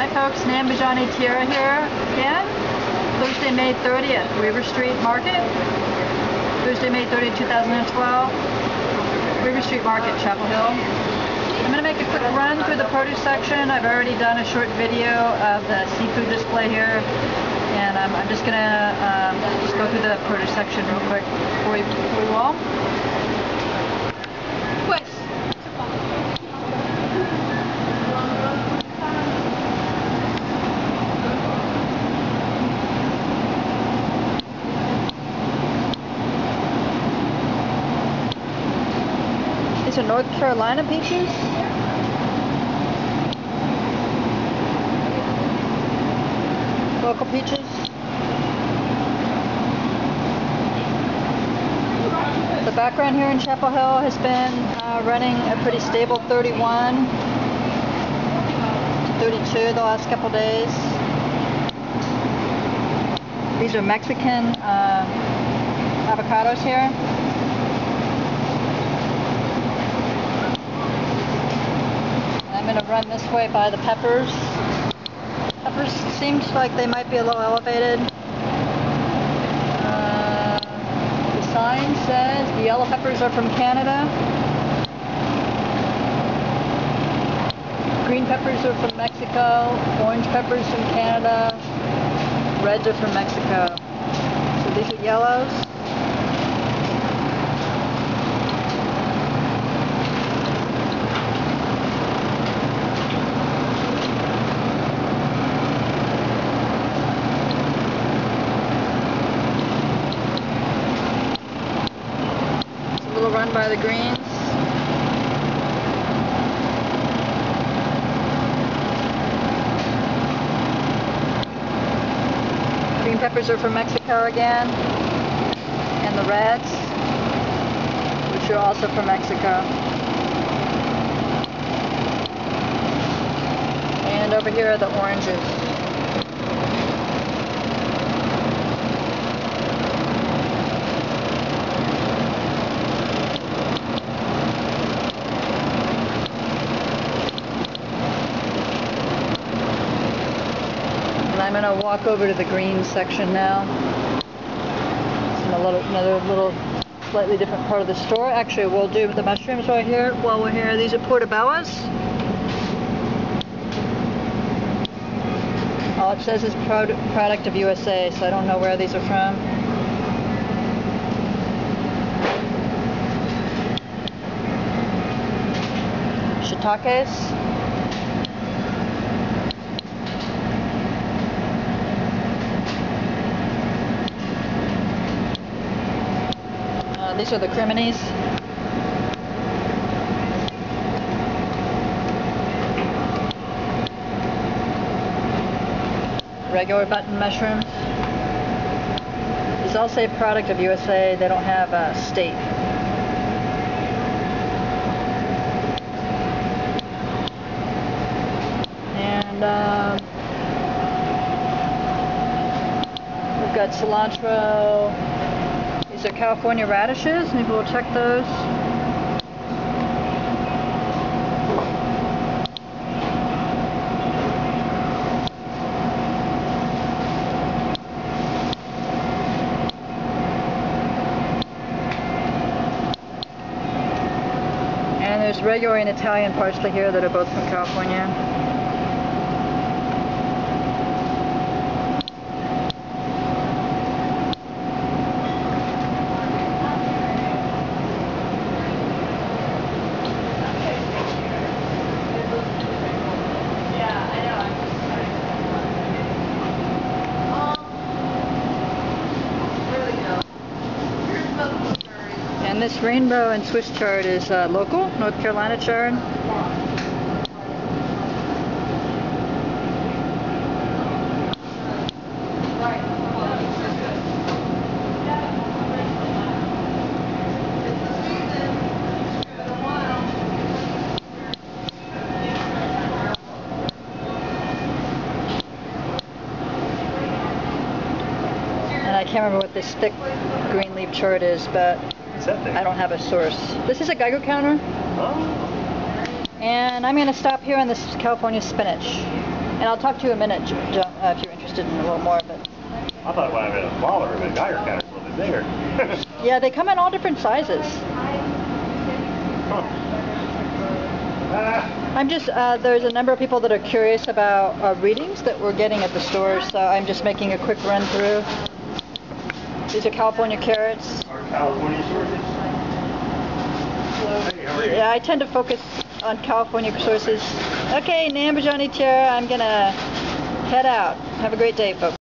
Hi folks, Nambijani Tierra here again. Thursday, May 30th, Weaver Street Market. Thursday, May 30th, 2012. Weaver Street Market, Chapel Hill. I'm going to make a quick run through the produce section. I've already done a short video of the seafood display here. And I'm just going to just go through the produce section real quick for you all. These are North Carolina peaches. Local peaches. The background here in Chapel Hill has been running a pretty stable 31 to 32 the last couple days. These are Mexican avocados here. I'm going to run this way by the peppers. Peppers seems like they might be a little elevated. The sign says the yellow peppers are from Canada. Green peppers are from Mexico. Orange peppers from Canada. Reds are from Mexico. So these are yellows. Run by the greens. Green peppers are from Mexico again, and the reds, which are also from Mexico. And over here are the oranges. I'm going to walk over to the green section now. It's in another little slightly different part of the store. Actually, we'll do the mushrooms right here while we're here. These are portobello's. All it says is product of USA, so I don't know where these are from. Shiitakes. These are the crimini's. Regular button mushrooms. These all say product of USA. They don't have a state. And we've got cilantro. These are California radishes. Maybe we'll check those. And there's regular and Italian parsley here that are both from California. And this rainbow and Swiss chard is local, North Carolina chard. And I can't remember what this thick green leaf chard is, but I don't have a source. This is a Geiger counter. Oh. And I'm going to stop here on this California spinach. And I'll talk to you in a minute, John, if you're interested in a little more of it. I thought it might have been a smaller, but now you're kind of really bigger. Yeah, they come in all different sizes. Huh. I'm just, there's a number of people that are curious about readings that we're getting at the store, so I'm just making a quick run through. These are California carrots. Our California sources. Hello. Hey, how are you? Yeah, I tend to focus on California sources. Okay, Nambijani Tierra, I'm going to head out. Have a great day, folks.